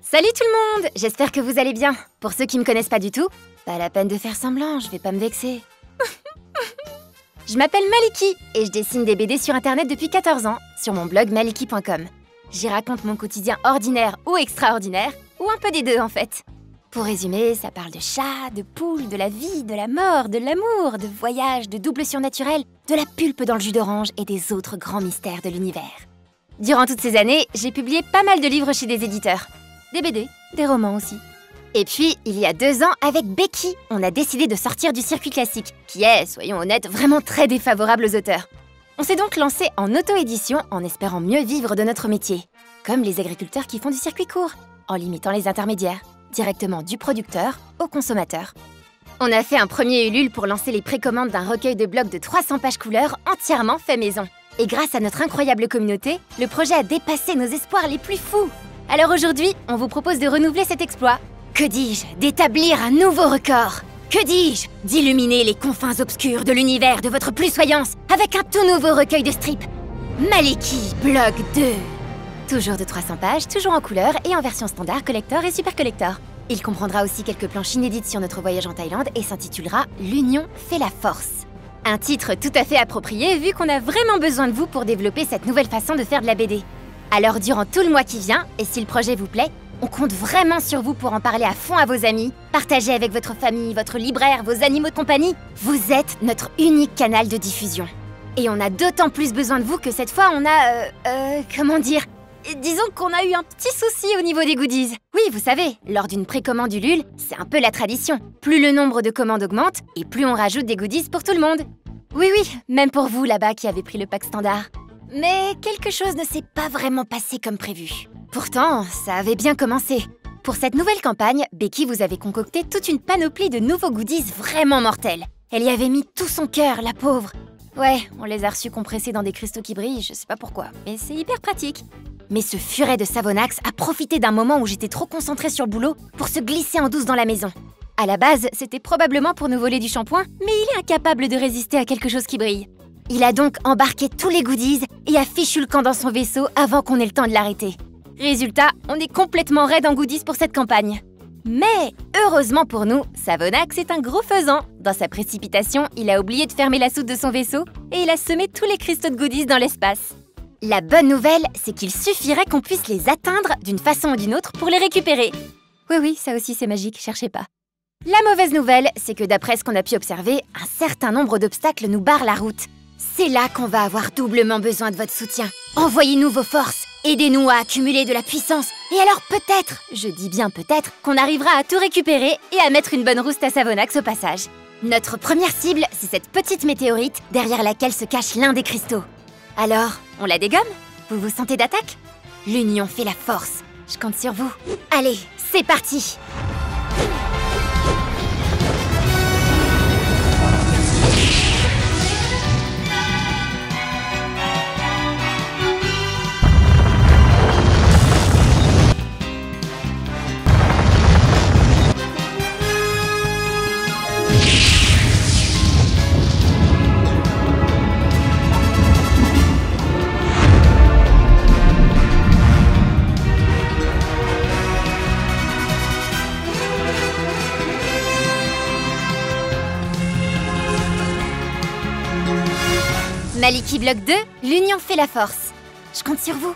Salut tout le monde, j'espère que vous allez bien. Pour ceux qui me connaissent pas du tout, pas la peine de faire semblant, je vais pas me vexer. Je m'appelle Maliki et je dessine des BD sur internet depuis 14 ans, sur mon blog maliki.com. J'y raconte mon quotidien ordinaire ou extraordinaire, ou un peu des deux en fait. Pour résumer, ça parle de chats, de poules, de la vie, de la mort, de l'amour, de voyages, de double surnaturel, de la pulpe dans le jus d'orange et des autres grands mystères de l'univers. Durant toutes ces années, j'ai publié pas mal de livres chez des éditeurs. Des BD, des romans aussi. Et puis, il y a 2 ans, avec Becky, on a décidé de sortir du circuit classique, qui est, soyons honnêtes, vraiment très défavorable aux auteurs. On s'est donc lancé en auto-édition en espérant mieux vivre de notre métier, comme les agriculteurs qui font du circuit court, en limitant les intermédiaires, directement du producteur au consommateur. On a fait un premier Ulule pour lancer les précommandes d'un recueil de blogs de 300 pages couleurs entièrement fait maison. Et grâce à notre incroyable communauté, le projet a dépassé nos espoirs les plus fous. Alors aujourd'hui, on vous propose de renouveler cet exploit. Que dis-je? D'établir un nouveau record! Que dis-je? D'illuminer les confins obscurs de l'univers de votre plussoyance avec un tout nouveau recueil de strips! Maliki Blog 2! Toujours de 300 pages, toujours en couleur et en version standard, collector et super collector. Il comprendra aussi quelques planches inédites sur notre voyage en Thaïlande et s'intitulera « L'union fait la force ». Un titre tout à fait approprié vu qu'on a vraiment besoin de vous pour développer cette nouvelle façon de faire de la BD. Alors durant tout le mois qui vient, et si le projet vous plaît, on compte vraiment sur vous pour en parler à fond à vos amis, partager avec votre famille, votre libraire, vos animaux de compagnie. Vous êtes notre unique canal de diffusion. Et on a d'autant plus besoin de vous que cette fois on a... comment dire? Disons qu'on a eu un petit souci au niveau des goodies. Oui, vous savez, lors d'une précommande Ulule, c'est un peu la tradition. Plus le nombre de commandes augmente, et plus on rajoute des goodies pour tout le monde. Oui, même pour vous là-bas qui avez pris le pack standard. Mais quelque chose ne s'est pas vraiment passé comme prévu. Pourtant, ça avait bien commencé. Pour cette nouvelle campagne, Becky vous avait concocté toute une panoplie de nouveaux goodies vraiment mortels. Elle y avait mis tout son cœur, la pauvre. Ouais, on les a reçus compressés dans des cristaux qui brillent, je sais pas pourquoi, mais c'est hyper pratique. Mais ce furet de Savonax a profité d'un moment où j'étais trop concentrée sur le boulot pour se glisser en douce dans la maison. À la base, c'était probablement pour nous voler du shampoing, mais il est incapable de résister à quelque chose qui brille. Il a donc embarqué tous les goodies et a fichu le camp dans son vaisseau avant qu'on ait le temps de l'arrêter. Résultat, on est complètement raide en goodies pour cette campagne. Mais heureusement pour nous, Savonax est un gros faisan. Dans sa précipitation, il a oublié de fermer la soute de son vaisseau et il a semé tous les cristaux de goodies dans l'espace. La bonne nouvelle, c'est qu'il suffirait qu'on puisse les atteindre d'une façon ou d'une autre pour les récupérer. Oui, ça aussi c'est magique, cherchez pas. La mauvaise nouvelle, c'est que d'après ce qu'on a pu observer, un certain nombre d'obstacles nous barrent la route. C'est là qu'on va avoir doublement besoin de votre soutien. Envoyez-nous vos forces, aidez-nous à accumuler de la puissance, et alors peut-être, je dis bien peut-être, qu'on arrivera à tout récupérer et à mettre une bonne rouste à Savonax au passage. Notre première cible, c'est cette petite météorite derrière laquelle se cache l'un des cristaux. Alors, on la dégomme? Vous vous sentez d'attaque? L'union fait la force, je compte sur vous. Allez, c'est parti! Maliki Blog 2, l'union fait la force. Je compte sur vous.